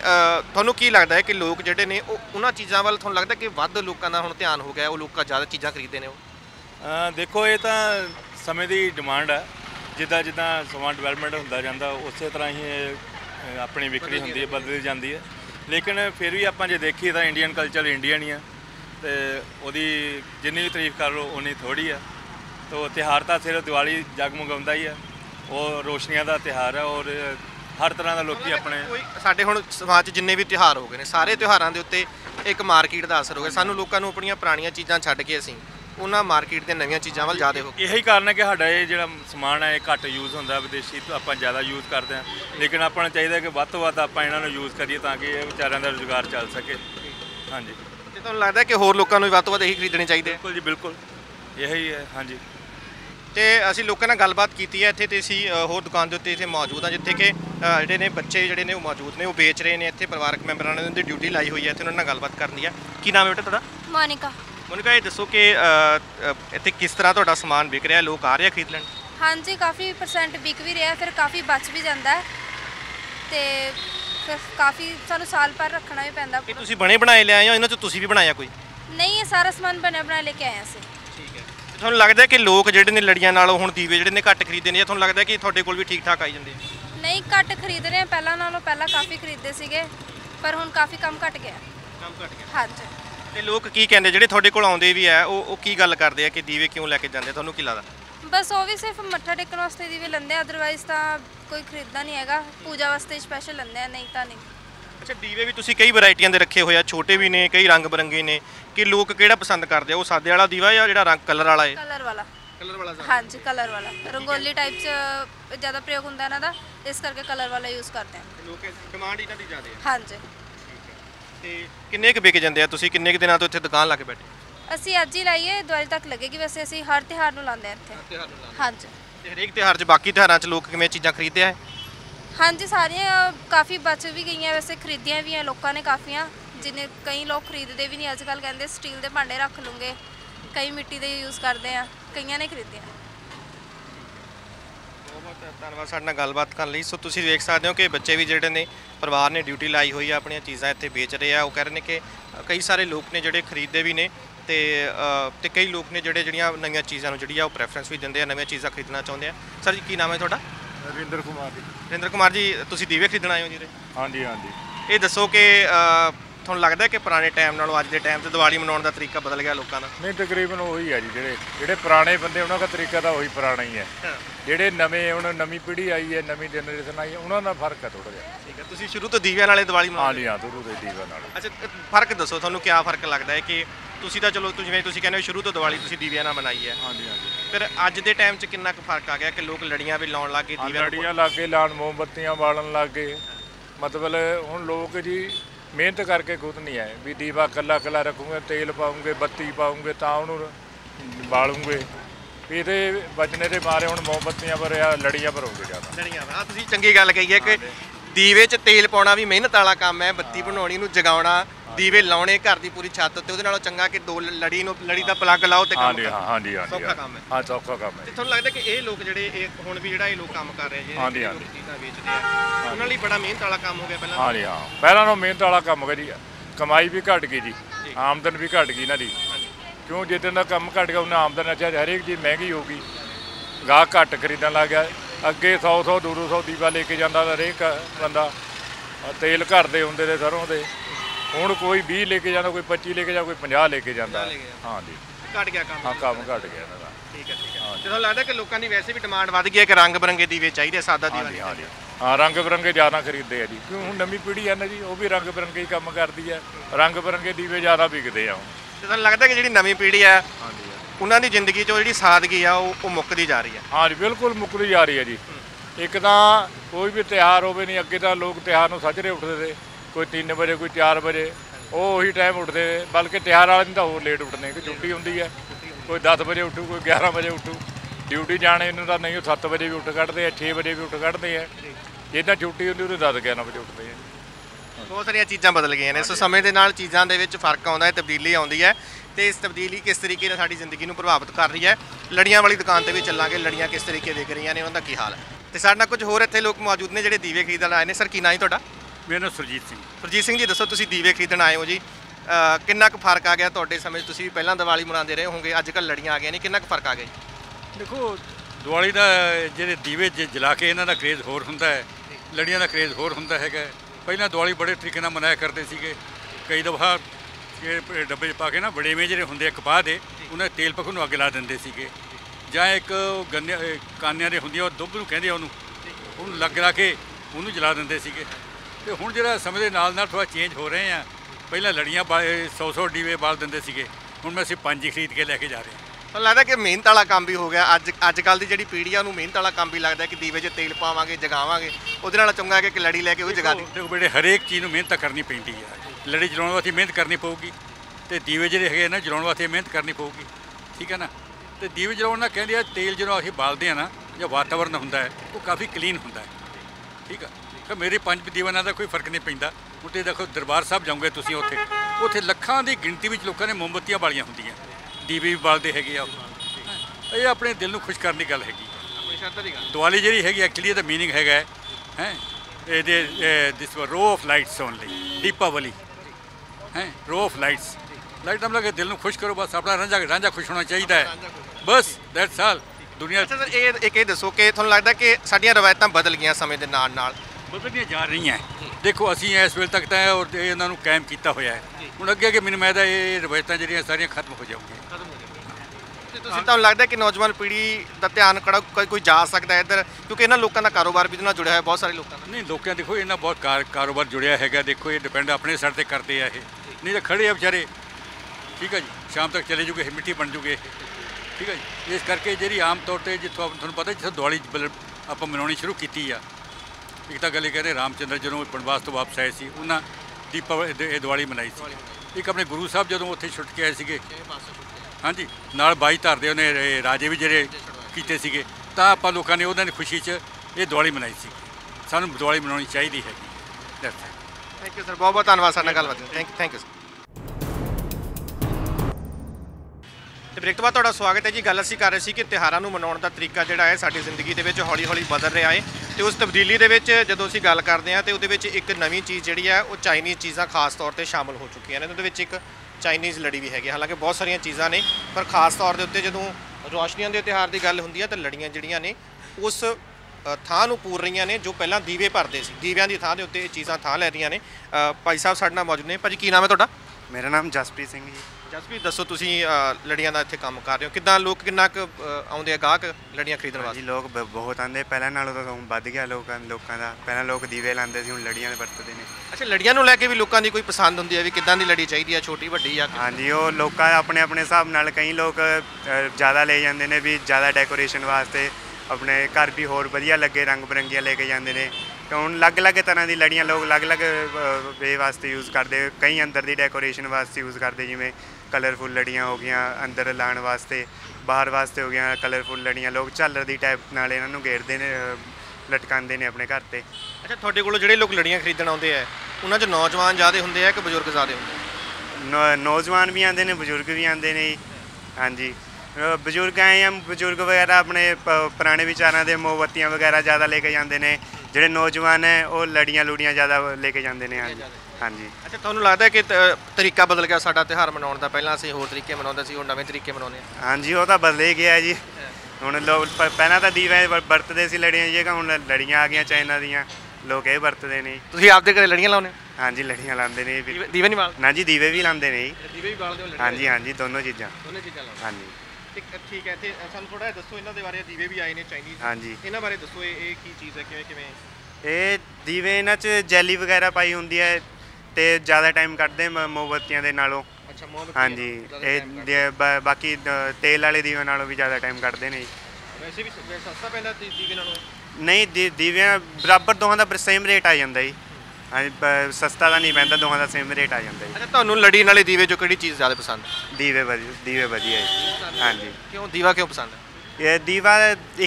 थानू की लगता है कि लोग जोड़े ने उन्होंने चीज़ों वाल थोड़ा लगता कि वध लोगों का हम ध्यान हो गया, वो लोग ज़्यादा चीज़ा खरीदते हैं? देखो ये तो समय की डिमांड है जिदा जिदा समान डिवेलपमेंट होता जाता उस तरह ही अपनी विक्री होंगी है बदली जाती है। लेकिन फिर भी आप जो देखिए तो इंडियन कल्चर इंडियन ही है तो वही जिनी भी तारीफ कर लो उन्नी थोड़ी है। तो त्यौहार तो सिर्फ दिवाली जगमगा ही है, वो रोशनिया का त्यौहार है और हर तरह का लोग अपने साढ़े हुण समाज जिन्ने भी त्यौहार हो गए हैं सारे त्यौहारों के उत्ते एक मार्केट का असर हो गया। सानू लोगों को अपनी पुरानी चीज़ां छड्ड के असीं उन्होंने मार्केट के नवी चीज़ों वाल ज़्यादा हो। यही कारण है कि साढ़ा ये जो समान है घट यूज़ होंदा, विदेशी आप ज़्यादा यूज़ करते हैं। लेकिन आपको चाहिए कि वध तो वध आप इन्हों यूज़ करिए ताकि बेचारियों का रोजगार चल सके। हाँ जी, तो लगता है कि होर लोगों को वध तो वध यही खरीदने चाहिए। बिल्कुल जी बिल्कुल यही है। हाँ जी, तो असी लोगों नाल गलबात की है इत्थे, तो असी होर दुकान के उत्ते इत्थे मौजूद हाँ जिथे कि जिहड़े ने बच्चे जिहड़े ने मौजूद ने वो बेच रहे हैं। इत्थे परिवारक मैंबरां ने उन्होंने ड्यूटी लाई हुई है, तो उन्होंने गलबात करनी है। की नाम है बेटा तुहाडा? मोनिका। मोनिका, ये दसो कि इत्थे किस तरह तुहाडा समान विक रहा, लोग आ रहे खरीद लैण? हाँ जी, काफ़ी परसेंट विक भी रहा, फिर काफ़ी बच भी जाता है, तो फिर काफ़ी सानू साल भर रखना भी पैंदा। ये तुसीं बने बनाए ले आए हो, इन्हां चों तुसीं भी बनाया कोई? नहीं, ये सारा समान बने बनाए लेके आए असीं। ਤੁਹਾਨੂੰ ਲੱਗਦਾ है कि लोग ਜਿਹੜੇ ਨੇ ਲੜੀਆਂ ਨਾਲੋਂ ਹੁਣ ਦੀਵੇ ਜਿਹੜੇ ਨੇ ਘੱਟ ਖਰੀਦਦੇ ਨੇ, ਜਾਂ ਤੁਹਾਨੂੰ ਲੱਗਦਾ ਕਿ ਤੁਹਾਡੇ ਕੋਲ ਵੀ ठीक ठाक आई ਜਾਂਦੇ ਨੇ? नहीं, ਘੱਟ ਖਰੀਦ ਰਹੇ ਆ, ਪਹਿਲਾਂ ਨਾਲੋਂ ਪਹਿਲਾਂ काफ़ी ਖਰੀਦਦੇ ਸੀਗੇ पर ਹੁਣ काफ़ी ਕੰਮ ਘਟ ਗਿਆ। ਕੰਮ ਘਟ ਗਿਆ। ਹਾਂ ਜੀ। ਤੇ ਲੋਕ ਕੀ ਕਹਿੰਦੇ ਜਿਹੜੇ ਤੁਹਾਡੇ ਕੋਲ ਆਉਂਦੇ ਵੀ ਆ, ਉਹ ਉਹ ਕੀ ਗੱਲ ਕਰਦੇ ਆ ਕਿ ਦੀਵੇ ਕਿਉਂ ਲੈ ਕੇ ਜਾਂਦੇ? ਤੁਹਾਨੂੰ ਕੀ ਲੱਗਦਾ? ਬਸ ਉਹ ਵੀ ਸਿਰਫ ਮੱਥਾ ਟੇਕਣ ਵਾਸਤੇ ਦੀਵੇ ਲੈਂਦੇ ਆ, ਅਦਰਵਾਈਜ਼ ਤਾਂ ਕੋਈ ਖਰੀਦਦਾ ਨਹੀਂ ਹੈਗਾ। ਪੂਜਾ ਵਾਸਤੇ ਸਪੈਸ਼ਲ ਲੈਂਦੇ ਆ, ਨਹੀਂ ਤਾਂ ਨਹੀਂ। ਅੱਛਾ, ਦੀਵੇ ਵੀ ਤੁਸੀਂ ਕਈ ਵੈਰਾਈਟੀਆਂ ਦੇ ਰੱਖੇ ਹੋਏ ਆ, ਛੋਟੇ ਵੀ ਨੇ ਕਈ ਰੰਗ ਬਰੰਗੇ ਨੇ, ਕਿ ਲੋਕ ਕਿਹੜਾ ਪਸੰਦ ਕਰਦੇ ਆ? ਉਹ ਸਾਦੇ ਵਾਲਾ ਦੀਵਾ ਜਾਂ ਜਿਹੜਾ ਰੰਗ ਕਲਰ ਵਾਲਾ ਹੈ? ਕਲਰ ਵਾਲਾ। ਕਲਰ ਵਾਲਾ ਜ਼ਿਆਦਾ? ਹਾਂਜੀ, ਕਲਰ ਵਾਲਾ ਰੰਗੋਲੀ ਟਾਈਪ ਚ ਜ਼ਿਆਦਾ ਪ੍ਰਯੋਗ ਹੁੰਦਾ ਇਹਨਾਂ ਦਾ, ਇਸ ਕਰਕੇ ਕਲਰ ਵਾਲਾ ਯੂਜ਼ ਕਰਦੇ ਆ ਲੋਕ, ਡਿਮਾਂਡ ਇਹਨਾਂ ਦੀ ਜ਼ਿਆਦਾ ਹੈ। ਹਾਂਜੀ, ਠੀਕ ਹੈ। ਤੇ ਕਿੰਨੇ ਕੁ ਵਿਕ ਜਾਂਦੇ ਆ? ਤੁਸੀਂ ਕਿੰਨੇ ਕੁ ਦਿਨਾਂ ਤੋਂ ਇੱਥੇ ਦੁਕਾਨ ਲਾ ਕੇ ਬੈਠੇ? ਅਸੀਂ ਅੱਜ ਹੀ ਲਾਈਏ, ਦਿਵਾਲੀ ਤੱਕ ਲੱਗੇਗੀ। ਵੈਸੇ ਅਸੀਂ ਹਰ ਤਿਉਹਾਰ ਨੂੰ ਲਾਉਂਦੇ ਆ ਇੱਥੇ। ਹਰ ਤਿਉਹਾਰ ਨੂੰ ਲਾਉਂਦੇ? ਹਾਂਜੀ। ਤੇ ਹਰੇਕ ਤਿਉਹਾਰ ਚ ਬਾਕੀ ਤਿਉਹਾਰਾਂ ਚ ਲੋਕ ਕਿਵੇਂ ਚੀਜ਼ਾਂ ਖਰੀਦਦੇ ਆ? हाँ जी, सारिया काफ़ी बच भी गई हैं, वैसे खरीदिया भी हैं लोगों ने काफ़ी, जिन्हें कई लोग खरीदते भी नहीं। आजकल कहते स्टील के भांडे रख लूँगे, कई मिट्टी के यूज़ करते हैं, कई ने खरीदे हैं। बहुत धन्यवाद साढ़े गलबात करने। सो तुसी देख सकते हो कि बच्चे भी जोड़े ने परिवार ने ड्यूटी लाई हुई है, अपन चीज़ा इतने बेच रहे हैं। वो कह रहे हैं कि कई सारे लोग ने जोड़े खरीदते भी ने, ते ते कई लोग ने जोड़े जड़िया नवी चीज़ों जी प्रेफरेंस भी देंगे, नवी चीज़ा खरीदना चाहते हैं। सर जी की नाम है तुहाडा? रविंद्र कुमार जी। रविंद्र कुमार जी, तुसीं दीवे खरीदण आए हो जी? हाँ जी, हाँ जी। ये दसो कि तुहानूं लगदा कि पुराने टाइम नालों अज दे टाइम ते दिवाली मनाउण दा तरीका बदल गया लोकां दा? नहीं, तकरीबन वही है जी। जेडे जेडे पुराने बंदे उन्हां दा तरीका तो वही पुराना ही है। जेडे नवें हुण नवीं पीढ़ी आई है, नवीं जनरेशन आई है, उन्हां दा फर्क है थोड़ा जिहा। ठीक है, तुसीं शुरू तो दीव्यां नाल दिवाली मनाउंदे? हाँ जी, हाँ, शुरू तो दीव्यां नाल। अच्छा, फर्क दसो तुहानूं क्या फर्क लगदा है कि तुसीं तां चलो जिवें तुसीं कहंदे शुरू तो दिवाली तुसीं दीव्यां नाल मनाई है? हाँ जी, हाँ जी। फिर अज दे टाइम च किन्ना क फर्क आ गया कि लोग लड़ियां भी लाउण लग गए, दीवे लड़ियां लग गए, लाउण मोमबत्तियां बालन लग गए। मतलब हुण लोग जी मेहनत करके खुद नहीं आए भी दीवा कला कला रखूंगे, तेल पाऊंगे, बत्ती पाऊंगे, तो उन्होंने बालूंगे। ये बचने के मारे हम मोमबत्तियां पर या लड़ियां पर होंगे ज़्यादा। लड़ियां पर, हाँ, तुसीं चंगी गल कही है कि दीवे च तेल पाउणा भी मेहनत वाला काम है, बत्ती बनाउणी नूं जगाउणा, दीवे लाने घर की पूरी छत उत्ते, उहदे नालों चंगा कि दो लड़ी नूं लड़ी दा प्लग लाओ ते काम करो। हाँ जी, हाँ जी, सौखा काम है। हाँ, सौखा काम है। ते तुहानूं लगदा कि इह लोक जिहड़े इह हुण भी जिहड़ा इह लोक काम कर रहे हैं, हाँ जी, हाँ जी, चीज़ां बेचदे आ, उहनां लई बड़ा मेहनत वाला काम हो गया पहलां। हाँ जी, हाँ, पहलां नालों मेहनत वाला काम हो गया जी। कमाई भी घट गई जी, आमदन भी घट गई इन्हां दी, क्यों जिद्दां दा काम घट गया उन्हां आमदन अच्छा हरेक चीज़ महंगी हो गई, गाहक घट खरीदण लग गया। अगे सौ सौ दो सौ दीवा लेके जाता हरेक बंदा, तेल घर दे होंदे ने सरों दे, हुण कोई बीस लेके जाता, कोई पच्ची लेके जाता, कोई पचास लेके जाता। हाँ जी, घट गया काम। हाँ, काम घट गया इन्हां दा। ठीक है, ठीक है। तुहानूं लगदा कि लोकां दी वैसे भी डिमांड वध गई है कि रंग बिरंगे दीवे चाहिए, सादा दीवा नहीं? हाँ जी, हाँ, रंग बिरंगे ज़्यादा खरीदते हैं जी, क्यों हुण नवीं पीढ़ी है ना जी, वो भी रंग बिरंगे ही काम करती है, रंग बिरंगे दीवे ज़्यादा बिकते हैं। तुहानूं लगदा कि जिहड़ी नवीं पीढ़ी है ਉਹਨਾਂ ਦੀ ਜ਼ਿੰਦਗੀ 'ਚ ਉਹ ਜਿਹੜੀ ਸਾਦਗੀ ਆ ਉਹ ਮੁੱਕਦੀ ਜਾ ਰਹੀ ਆ? हाँ जी, बिल्कुल ਮੁੱਕਦੀ जा रही है जी। एक तो कोई भी त्यौहार होवे नहीं, अगे तो लोग त्यौहार ਨੂੰ ਸੱਜਰੇ ਉੱਠਦੇ थे, कोई तीन बजे, कोई चार बजे, ਉਹ ਉਹੀ ਟਾਈਮ ਉੱਠਦੇ, बल्कि ਤਿਉਹਾਰ ਵਾਲੇ ਨੂੰ ਤਾਂ ਹੋਰ ਲੇਟ ਉੱਠਦੇ, ਕਿ ਛੁੱਟੀ ਹੁੰਦੀ ਹੈ, कोई दस बजे ਉੱਠੂ, कोई ग्यारह बजे ਉੱਠੂ, ਡਿਊਟੀ ਜਾਣੇ ਨੂੰ ਤਾਂ नहीं, ਉਹ सत्त बजे भी ਉੱਠ ਕੱਢਦੇ ਆ, छे बजे भी ਉੱਠ ਕੱਢਦੇ ਆ, ਜਿੱਦਾਂ ਛੁੱਟੀ ਹੁੰਦੀ ਉਹ दस ग्यारह बजे ਉੱਠਦੇ ਆ। ਬਹੁਤ ਸਾਰੀਆਂ ਚੀਜ਼ਾਂ ਬਦਲ ਗਈਆਂ ਨੇ, ਸੋ ਸਮੇਂ ਦੇ ਨਾਲ ਚੀਜ਼ਾਂ ਦੇ ਵਿੱਚ ਫਰਕ ਆਉਂਦਾ ਹੈ, ਤਬਦੀਲੀ ਆਉਂਦੀ ਹੈ, ਤੇ ਇਸ ਤਬਦੀਲੀ ਕਿਸ ਤਰੀਕੇ ਨਾਲ ਸਾਡੀ ਜ਼ਿੰਦਗੀ ਨੂੰ ਪ੍ਰਭਾਵਿਤ ਕਰ ਰਹੀ ਹੈ। ਲੜੀਆਂ ਵਾਲੀ ਦੁਕਾਨ ਤੇ ਵੀ ਚੱਲਾਂਗੇ, ਲੜੀਆਂ ਕਿਸ ਤਰੀਕੇ ਵਿਕ ਰਹੀਆਂ ਨੇ, ਉਹਨਾਂ ਦਾ ਕੀ ਹਾਲ ਹੈ। ਤੇ ਸਾਡੇ ਨਾਲ ਕੁਝ ਹੋਰ ਇੱਥੇ ਲੋਕ ਮੌਜੂਦ ਨੇ ਜਿਹੜੇ ਦੀਵੇ ਖਰੀਦਣ ਆਏ ਨੇ। ਸਰ ਕੀ ਨਾਂ ਹੈ ਤੁਹਾਡਾ? ਮੇਰਾ ਨਾਮ ਸੁਰਜੀਤ ਸਿੰਘ। ਸੁਰਜੀਤ ਸਿੰਘ ਜੀ, ਦੱਸੋ ਤੁਸੀਂ ਦੀਵੇ ਖਰੀਦਣ ਆਏ ਹੋ ਜੀ, ਕਿੰਨਾ ਕੁ ਫਰਕ ਆ ਗਿਆ ਤੁਹਾਡੇ ਸਮੇਂ? ਤੁਸੀਂ ਵੀ ਪਹਿਲਾਂ ਦੀਵਾਲੀ ਮਨਾਉਂਦੇ ਰਹੇ ਹੋਵੋਗੇ, ਅੱਜ ਕੱਲ੍ਹ ਲੜੀਆਂ ਆ ਗਈਆਂ ਨੇ, ਕਿੰਨਾ ਕੁ ਫਰਕ ਆ ਗਿਆ ਜੀ? ਦੇਖੋ दिवाली का जो दीवे ज जला के इन्हों का क्रेज़ होर होंदा है, लड़ियां का क्रेज़ होर होंदा है। पहला दिवाली बड़े तरीके नाल मनाया करते थे, कई दफा डब्बे पा के ना बड़ेवें जो होंगे कपाह के उन्हें तेल पखू अग ला देंगे थे, जां एक गन्ने कानिया दे होंदी दुब्ब नूं कहिंदे उन्होंने लग ला के उन्होंने जला देंगे थे। तो हुण जिहड़ा समय दे नाल नाल थोड़ा चेंज हो रहे हैं, पहला लड़ियां सौ सौ डीवे बाल देंगे थे, हुण मैं सिर्फ पांच ही खरीद के लैके जा रहे हैं। तो लगता कि मेहनत वाला काम भी हो गया अज अजकल की जी पीढ़िया मेहनत वाला काम भी लगता है कि दीवे च तेल पावे जगावे वो चंगा है कि लड़ी लैके वो जगा दी। देखो बेटे हरेक चीज़ में मेहनत करनी पैंती है, लड़ी जलाने वास्ते मेहनत करनी पेगी, तो दीवे जोड़े है ना जलाने वास्ते मेहनत करनी पेगी, ठीक है ना। तो दीवे जलाने कहते हैं तेल जो अं बालते हैं ना जो वातावरण होंदा है वो काफ़ी क्लीन होंदा है, ठीक है। मेरे पंज दीवाना का कोई फर्क नहीं पैंदा। उसे देखो दरबार साहब जाओगे तुम उ उत्थे लखां की गिणती में लोगों ने मोमबत्तियां बालियां होंदियां, दीवे भी बालते है। ये अपने दिल को खुश करने की गल हैगी। दिवाली जी हैगी एक्चुअली ये मीनिंग हैगा है this row of lights only Deepawali है, रो ऑफ लाइट्स लाइट मतलब कि दिल को खुश करो, बस अपना रांझा रांझा खुश होना चाहिए है, बस दैट्स ऑल दुनिया। एक ये दसो कि तुहानूं लगता कि साडियां रवायतां बदल गई समय के नाल नाल बदलियां जा रही हैं। देखो असी इस वेल तक तो और इन्होंने कायम किया हुआ है, हूँ अगे अगे मैंने मैं रवायतां जिहड़ियां सारियां खत्म हो जाऊंगियां। तो लगता है कि नौजवान पीढ़ी का ध्यान कड़ा कोई कोई जा सकता है इधर, क्योंकि इन्होंने लोगों का कारोबार भी इन्होंने जुड़िया है बहुत सारे लोगों का। नहीं लोगों देखो इन्होंने बहुत कार कारोबार जुड़िया हैगा, देखो ये डिपेंड अपने सर से करते हैं, ये नहीं तो खड़े है बेचारे, ठीक है जी, शाम तक चले जूगे मिट्टी बन जूगे, ठीक है जी। इस करके जी आम तौर पर जितों तुहानूं पता जितों दिवाली आप मनानी शुरू की आ, एक तो गल कहते रामचंद्र जो पनवास तो वापस आए थे उन्होंने दीपावली दिवाली मनाई थी। एक अपने गुरु साहब जो उत्थे छुट के आए थे, हाँ जी, नाल बाई धार दे उन्हें राजे भी जे किए थे, तो आप लोगों ने उन्होंने खुशी च ये दिवाली मनाई थी। सानू दिवाली मनानी चाहिए है। थैंक यू सर, बहुत बहुत धन्यवाद साडे नाल गलबात। Thank thank you sir. तो ब्रेक तो बाद तुहाडा स्वागत है जी। गल असीं कर रहे सी कि त्योहारां नूं मनाउण दा तरीका जिहड़ा है साडी जिंदगी दे विच हौली हौली बदल रहा है, तो उस तब्दीली दे विच जदों असीं गल करदे हां तो उहदे विच एक नवीं चीज़ जिहड़ी है वो चाइनीज़ चीज़ां खास तौर पर शामिल हो चुकी हैं। उहदे विच एक चाइनीज़ लड़ी भी हैगी, हालांकि बहुत सारियां चीज़ां ने पर खास तौर के उत्ते जदों रोशनियां दे त्योहार की गल हुंदी है तो लड़ियां जिहड़ियां ने उस थां नूं पूर रहीआं ने जो पहलां दीवे भरदे सी, दीवियां दी थां दे उत्ते ये चीज़ां थां लै रहीआं ने। भाई साहब साडे नाल मौजूद ने। भाजी की नाम है तुहाडा? मेरा नाम जसप्रीत सिंह जी। जसप्रीत दसो तुसी लड़ियां दा इत्थे काम कर रहे हो, कितना लोग कितना आउंदे गाहक लड़ियां खरीदण वास्ते? लोग बहुत आते, पहले नालों तो वध गया लोगों लोगों का, पहले लोग दीवे लाते सी, हुण लड़ियां वरतदे ने। अच्छा, लड़ियां नूं लैके भी लोगों की कोई पसंद हुंदी है भी किदां दी लड़ी चाहिदी है, छोटी वड्डी आ? हाँ जी, वो लोग अपने अपने हिसाब नाल, कई लोग ज़्यादा ले जाते हैं भी ज़्यादा डेकोरेशन वास्ते, अपने घर भी होर वधिया लगे रंग बिरंगियां लेके जाते हैं। तो हुण अलग अलग तरह की लड़ियां लोग अलग अलग वे वास्ते यूज़ करते, कई अंदर की डेकोरेशन वास्ते यूज़ करते, जिवें कलरफुल लड़ियां हो गई अंदर लाने वास्ते, बाहर वास्ते हो गई कलरफुल लड़ियां, लोग झालर दी टाइप नाल इन्हां नूं घेरदे ने, लटकांदे ने अपने घर ते। अच्छा, तुहाडे कोल जिहड़े लोग लड़ियां खरीदण आउंदे आ उन्हां च नौजवान ज़्यादा हुंदे आ कि बजुर्ग ज़्यादा हुंदे आ? नौजवान भी आंदे ने, बजुर्ग भी आंदे ने। हाँ जी, बजुर्ग आए हैं, बजुर्ग वगैरह अपने पुराने विचारां दे मोमबत्तियां वगैरह ज़्यादा लेके जाते हैं, जिहड़े नौजवान है वो लड़ियां लुड़ियां ज़्यादा लेके जाते हैं। हाँ जी। अच्छा, तुहानू लगता है कि तरीका बदल गया साडा त्यौहार मनाउण दा? पहलां असीं होर तरीके मनाउंदे सी, हुण नवें तरीके मनाउने आ। हाँ जी, वो तो बदल ही गया जी। हुण लोग पहलां तां दीवे वरतदे सी लड़ियां जी, हुण लड़ियां आ गईयां चाइना दीयां, लोग ये वरतदे ने। तुसीं आपदे घरे लड़ियां लाउने? हाँ जी, लड़ियां लांदे ने। दीवे नहीं बालदे? ना जी, दीवे भी लांदे ने। दीवे भी बालदे हो? हाँ जी, हाँ जी, दोनों चीज़ां। दोनों चीज़ां लांदे? हाँ जी। ठीक है, सानूं थोड़ा दसो इन्हां दे बारे, दीवे भी आए ने चाइनीज़। हाँ जी, इन्हां बारे दसो, ये की चीज़ है, किवें किवें? ये दीवे इन्हां च जैली वगैरह पाई हुंदी है ते ज़्यादा टाइम कड्डदे मोमबत्तियां दे नालों। अच्छा, हाँ जी, ये बाकी तेल वाले दीवे नालों भी ज़्यादा टाइम कड्डदे ने। वैसे भी सस्ता पैंदा दीवे नालों? नहीं, दी दीवे बराबर दोहां दा सेम रेट आ जांदा जी। हाँ, सस्ता तो नहीं पैंदा, दोहां दा सेम रेट आ जांदा जी। अच्छा, तुहानूं लड़ी नाले दीवे जो किहड़ी चीज़ ज़्यादा पसंद? दीवे दीवे वधिया है। हाँ जी। क्यों दीवा क्यों पसंद है? ये दीवा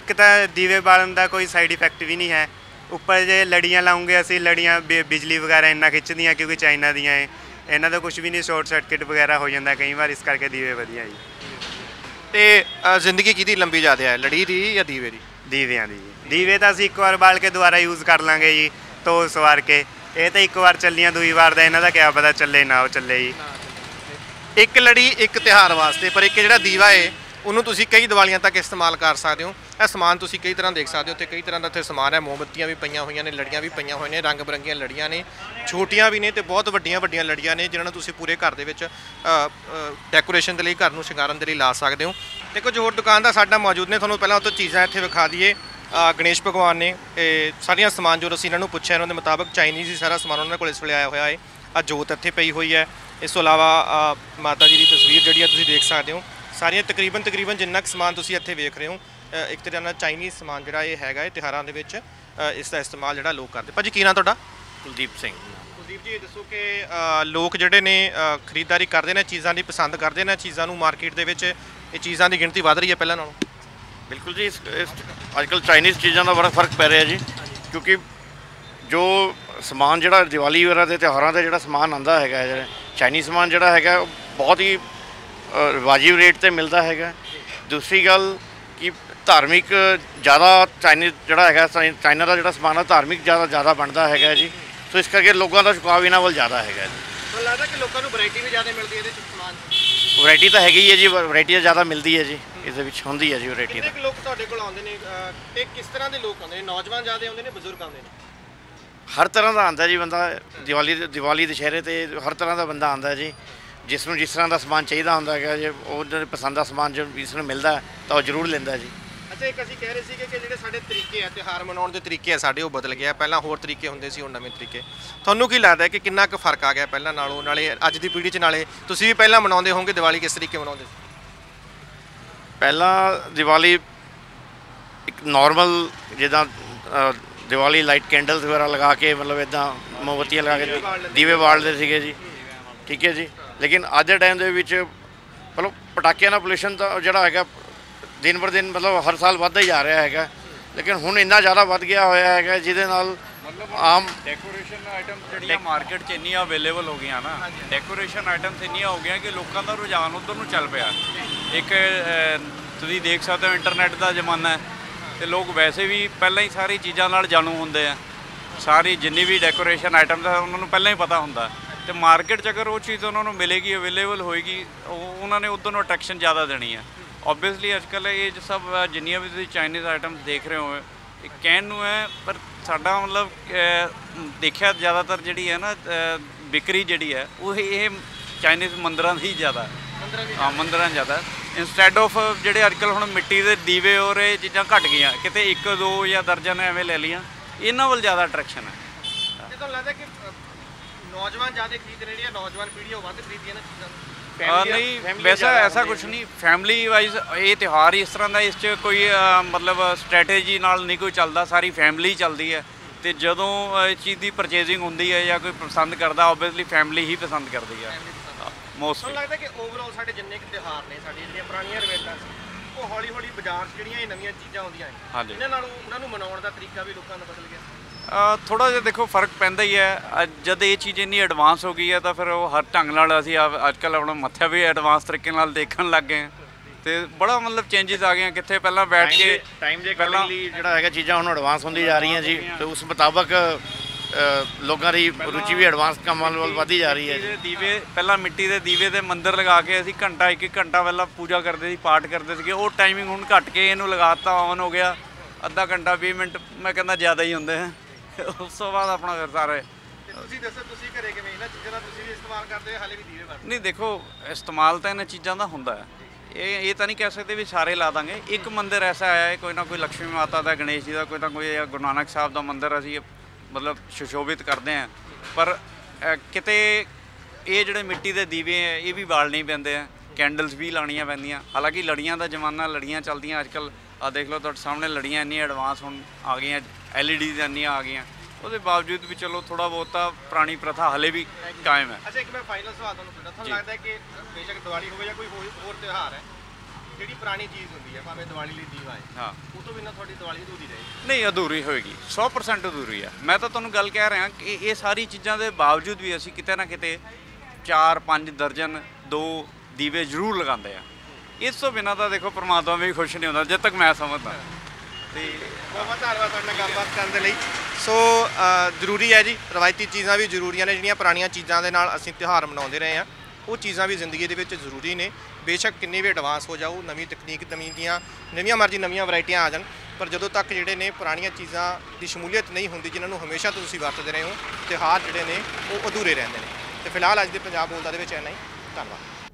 एक तो दीवे बालन का कोई साइड इफेक्ट भी नहीं है, उपर जो लड़ियाँ लाऊंगे असी लड़ियाँ बिजली वगैरह इन्ना खिंचदियाँ क्योंकि चाइना दियाँ है, इन्हों का कुछ भी नहीं, शॉर्ट सर्किट वगैरह हो जाता कई बार, इस करके दीवे वधिया जी। तो जिंदगी किहदी लंबी ज़्यादा है, लड़ी दी या दीवे दी? दीवियां दी। दीवे तो असी एक बार बाल के दोबारा यूज़ कर लाँगे जी, तो सवार के ये तो एक बार चलियाँ, दूई बार का इन्हों का क्या पता चले ना वो चले जी। एक लड़ी एक त्यौहार वास्ते, पर एक जिहड़ा दीवा है उन्होंने तुसीं कई दिवालियां तक इस्तेमाल कर सकते हो। ਇਹ ਸਮਾਨ ਤੁਸੀਂ ਕਈ ਤਰ੍ਹਾਂ ਦੇਖ ਸਕਦੇ ਹੋ ਤੇ ਕਈ ਤਰ੍ਹਾਂ ਦਾ ਇੱਥੇ ਸਮਾਨ ਹੈ। ਮੋਮਬੱਤੀਆਂ ਵੀ ਪਈਆਂ ਹੋਈਆਂ ਨੇ, ਲੜੀਆਂ ਵੀ ਪਈਆਂ ਹੋਈਆਂ ਨੇ, ਰੰਗ ਬਰੰਗੀਆਂ ਲੜੀਆਂ ਨੇ, ਛੋਟੀਆਂ ਵੀ ਨੇ ਤੇ ਬਹੁਤ ਵੱਡੀਆਂ ਵੱਡੀਆਂ ਲੜੀਆਂ ਨੇ, ਜਿਨ੍ਹਾਂ ਨੂੰ ਤੁਸੀਂ ਪੂਰੇ ਘਰ ਦੇ ਵਿੱਚ ਡੈਕੋਰੇਸ਼ਨ ਦੇ ਲਈ, ਘਰ ਨੂੰ ਸ਼ਿੰਗਾਰਨ ਦੇ ਲਈ ਲਾ ਸਕਦੇ ਹੋ। ਤੇ ਕੁਝ ਹੋਰ ਦੁਕਾਨਦਾਰ ਸਾਡਾ ਮੌਜੂਦ ਨੇ, ਤੁਹਾਨੂੰ ਪਹਿਲਾਂ ਉਹ ਤੋਂ ਚੀਜ਼ਾਂ ਇੱਥੇ ਵਿਖਾ ਦਈਏ। गणेश भगवान ने सारिया समान जो असं इन्होंने पूछा इन्होंने मुताबिक चाइनीज़ ही सारा समान उन्होंने को इस वे आया हुआ है। आ जोत इतने पई हुई है, इस तो अलावा माता जी की तस्वीर जी देख सकते हो। सारिया तकरीबन तकरीबन जिन्ना क समान तुम इतने वेख रहे हो एक तरह का चाइनीज़ समान जोड़ा ये है, त्यौहारों के विच इसका इस्तेमाल जो लोग करते। भाजी की नाम तुहाडा? कुलदीप सिंह। कुलदीप जी दसो कि लोग जोड़े ने खरीदारी करते हैं, चीज़ों की पसंद करते हैं, चीज़ों मार्केट के चीज़ों की गिणती वध रही है पहले नालों? बिल्कुल जी, इस, इस अजकल चाइनीज़ चीज़ों का बड़ा फर्क पै रहा है जी, क्योंकि जो समान जोड़ा दिवाली वगैरह के त्यौहारों का जोड़ा समान आता है, जो चाइनीज़ समान जोड़ा है बहुत ही वाजिब रेट पर मिलता है। दूसरी गल कि धार्मिक ज़्यादा चाइनीज़ जोड़ा है, चाइना का जोड़ा समान है धार्मिक ज़्यादा ज़्यादा बनता है जी, तो इस करके लोगों का झुकाव इन्हों वाल ज़्यादा है। लगता है कि लोगों को वैरायटी भी ज़्यादा मिलती है, वैरायटी तो हैगी है जी, वैरायटी ज़्यादा मिलती है जी, इस होंगी है जी वैरायटी। लोग किस तरह के लोग आते हैं? नौजवान ज़्यादा आते हैं, बजुर्ग आते हैं? हर तरह का आता जी बंदा, दिवाली दिवाली दशहरे से हर तरह का बंदा आता जी, जिसनों जिस तरह का समान चाहिए होंगे जो वो पसंद का समान जो जिसनों मिलता है तो वह जरूर लेंदा जी। अच्छा, एक असीं कह रहे थे कि जो साडे तरीके है त्यौहार मनाउण दे तरीके है साडे, वो बदल गया, पहला होर तरीके हुंदे सी, हुण नवें तरीके। तुहानूं की लगता है कि कितना क फर्क आ गया पहला नालों, नाले अज दी पीढ़ी च, नाले तुसीं भी पहला मनाउंदे होवोगे दिवाली किस तरीके मनाउंदे सी? पहला दिवाली एक नॉर्मल जिदा दिवाली लाइट कैंडल्स वगैरह लगा के, मतलब इदा मोमबत्तियां लगा के दीवे बालते थे जी, ठीक है जी। लेकिन अज के टाइम के मतलब पटाकिया का पोल्यूशन तो जोड़ा है दिन बर दिन मतलब हर साल वधदा ही जा रहा है, लेकिन हुण इन्ना ज़्यादा वध गया होया है जिहदे नाल आम डेकोरेशन आइटम जो मार्केट च इन्नी अवेलेबल हो गई ना, डेकोरेशन आइटम्स इन हो गई कि लोगों का रुझान उधर नूं चल पिया। एक तुसीं देख सकते हो इंटरनेट का जमाना है तो लोग वैसे भी पहले ही सारी चीज़ों नाल जाणू होंदे हैं, सारी जिन्नी भी डेकोरेशन आइटम्स है उन्होंने पहले ही पता होंदा है, तो मार्केट च अगर वो चीज़ उन्होंने मिलेगी अवेलेबल होएगी उन्होंने उधर नूं अट्रैक्शन ज़्यादा देनी है। ऑब्वियसली आजकल ये सब जिन्नियां भी तुसीं चाइनीज़ आइटम्स देख रहे हो कहन नूं है, पर साडा मतलब देखिया ज़्यादातर जिहड़ी है ना बिक्री जिहड़ी है वो ये चाइनीज़ मंदिरां दी ज़्यादा है, हाँ मंदिर ज़्यादा इंस्टैड ऑफ जोड़े अजकल हम मिट्टी के दीवे और ये चीज़ा घट गई कितने एक दो या दर्जन एवं ले लिया, इन्होंने वाल ज़्यादा अट्रैक्शन है। तो लगता है कि नौजवान ज़्यादा खरीद रहे हैं, नौजवान पीढ़ी वो वध खरीदी है ना चीज़ा? नहीं, वैसा ऐसा कुछ नहीं, फैमिली वाइज ये त्यौहार इस तरह का, इस कोई मतलब स्ट्रैटेजी नहीं कोई चलता, सारी फैमिली चलती है, तो जदों इस चीज़ की परचेजिंग होंगी है या कोई पसंद करता ओबियसली फैमिली ही पसंद करती है। ਮੌਸਮ ਲੱਗਦਾ ਕਿ ਓਵਰਆਲ ਸਾਡੇ ਜਿੰਨੇ ਕਿ ਤਿਹਾਰ ਨੇ ਸਾਡੀਆਂ ਜਿਹੜੀਆਂ ਪੁਰਾਣੀਆਂ ਰਵਾਇਤਾਂ ਸੀ ਉਹ ਹੌਲੀ ਹੌਲੀ ਬਾਜ਼ਾਰ ਜਿਹੜੀਆਂ ਇਹ ਨਵੀਆਂ ਚੀਜ਼ਾਂ ਆਉਂਦੀਆਂ ਨੇ ਇਹਨਾਂ ਨਾਲ ਉਹਨਾਂ ਨੂੰ ਮਨਾਉਣ ਦਾ ਤਰੀਕਾ ਵੀ ਲੋਕਾਂ ਦਾ ਬਦਲ ਗਿਆ। ਥੋੜਾ ਜਿਹਾ ਦੇਖੋ ਫਰਕ ਪੈਂਦਾ ਹੀ ਹੈ, ਜਦ ਇਹ ਚੀਜ਼ ਇੰਨੀ ਐਡਵਾਂਸ ਹੋ ਗਈ ਹੈ ਤਾਂ ਫਿਰ ਉਹ ਹਰ ਢੰਗ ਨਾਲ ਅਸੀਂ ਅੱਜ ਕੱਲ੍ਹ ਆਪਣਾ ਮੱਥਾ ਵੀ ਐਡਵਾਂਸ ਤਰੀਕੇ ਨਾਲ ਦੇਖਣ ਲੱਗ ਗਏ ਤੇ ਬੜਾ ਮਤਲਬ ਚੇਂਜਸ ਆ ਗਏ, ਕਿੱਥੇ ਪਹਿਲਾਂ ਬੈਠ ਕੇ ਟਾਈਮ ਦੇ ਅਕੋਰਡਿੰਗਲੀ ਜਿਹੜਾ ਹੈਗਾ ਚੀਜ਼ਾਂ ਹੁਣ ਐਡਵਾਂਸ ਹੁੰਦੀ ਜਾ ਰਹੀਆਂ ਜੀ, ਤੇ ਉਸ ਮੁਤਾਬਕ लोगों की रुचि भी एडवांस काम वाल वधी जा रही है। दीवे पहला मिट्टी के दीवे के मंदिर लगा के असी घंटा एक एक घंटा पहला पूजा करते थे, पाठ करते थे, वो टाइमिंग हुण घट के इनू लगाता ऑन हो गया अद्धा घंटा बीस मिनट मैं कहना ज़्यादा ही होंगे हैं, उस तो बाद अपना फिर सारे नहीं देखो इस्तेमाल तो इन्होंने चीज़ों का होंदा है, ये तो नहीं कह सकते भी सारे ला देंगे। एक मंदिर ऐसा है कोई ना कोई लक्ष्मी माता का, गणेश जी का, कोई ना कोई गुरु नानक साहब का मंदिर असी मतलब सुशोभित करते हैं, पर कितने ये जोड़े मिट्टी के दीवे हैं ये भी बालने पैंदे हैं, कैंडल्स भी लानिया पैंदियां। हालांकि लड़ियां का जमाना, लड़ियां चलदियां अजकल आ देख लो तुहाडे सामने, लड़ियां इन्नी एडवांस हुण आ गई, एल ई डी इन्नियां आ गई, उसके बावजूद भी चलो थोड़ा बहुत पुरानी प्रथा हले भी कायम है। अच्छा, एक मैं फाइनल सवाल तुहानूं पुछदा, तुहानूं लगदा है कि बेशक दिवाली होवे जां कोई होर त्यौहार है ਜਿਹੜੀ ਪੁਰਾਣੀ ਚੀਜ਼ ਹੁੰਦੀ ਹੈ ਭਾਵੇਂ ਦੀਵਾਲੀ ਲਈ ਦੀਵਾ ਹੈ ਹਾਂ ਉਹ ਤੋਂ ਬਿਨਾਂ ਤੁਹਾਡੀ ਦੀਵਾਲੀ ਅਧੂਰੀ ਰਹੇਗੀ? ਨਹੀਂ, ਅਧੂਰੀ ਹੋਏਗੀ, ਸੌ ਪਰਸੈਂਟ ਅਧੂਰੀ ਆ। ਮੈਂ ਤਾਂ ਤੁਹਾਨੂੰ ਗੱਲ ਕਹਿ ਰਿਹਾ ਕਿ ਇਹ ਸਾਰੀ ਚੀਜ਼ਾਂ ਦੇ ਬਾਵਜੂਦ ਵੀ ਅਸੀਂ ਕਿਤੇ ਨਾ ਕਿਤੇ ਚਾਰ ਪੰਜ ਦਰਜਨ ਦੋ ਦੀਵੇ ਜ਼ਰੂਰ ਲਗਾਉਂਦੇ ਆ, ਇਸ ਤੋਂ ਬਿਨਾਂ ਤਾਂ ਦੇਖੋ ਪਰਮਾਤਮਾ ਵੀ ਖੁਸ਼ ਨਹੀਂ ਹੁੰਦਾ ਜਦ ਤੱਕ ਮੈਂ ਸਮਝਦਾ। ਤੇ ਬਹੁਤ ਧੰਨਵਾਦ ਤੁਹਾਡੇ ਨਾਲ ਗੱਲਬਾਤ ਕਰਨ ਦੇ ਲਈ। ਸੋ ਜ਼ਰੂਰੀ ਹੈ ਜੀ, ਰਵਾਇਤੀ ਚੀਜ਼ਾਂ ਵੀ ਜ਼ਰੂਰੀਆਂ ਨੇ, ਜਿਹੜੀਆਂ ਪੁਰਾਣੀਆਂ ਚੀਜ਼ਾਂ ਦੇ ਨਾਲ ਅਸੀਂ ਤਿਉਹਾਰ ਮਨਾਉਂਦੇ ਰਹੇ ਹਾਂ ਉਹ ਚੀਜ਼ਾਂ ਵੀ ਜ਼ਿੰਦਗੀ ਦੇ ਵਿੱਚ ਜ਼ਰੂਰੀ ਨੇ। बेशक किन्नी भी एडवांस हो जाओ, नवीं तकनीक नवीं दियाँ नवीं मर्जी नवीं वरायटियाँ आ जान, पर जदों तक जिहड़े ने पुरानियां चीज़ां की शमूलीयत नहीं होंदी जिन्हां नूं हमेशा तो तुसीं वरतदे रहे हो, त्यौहार जिहड़े ने वो अधूरे रहिंदे ने। तो फिलहाल अज दे पंजाब बोलदा दे विच इन्ना ही। धन्नवाद।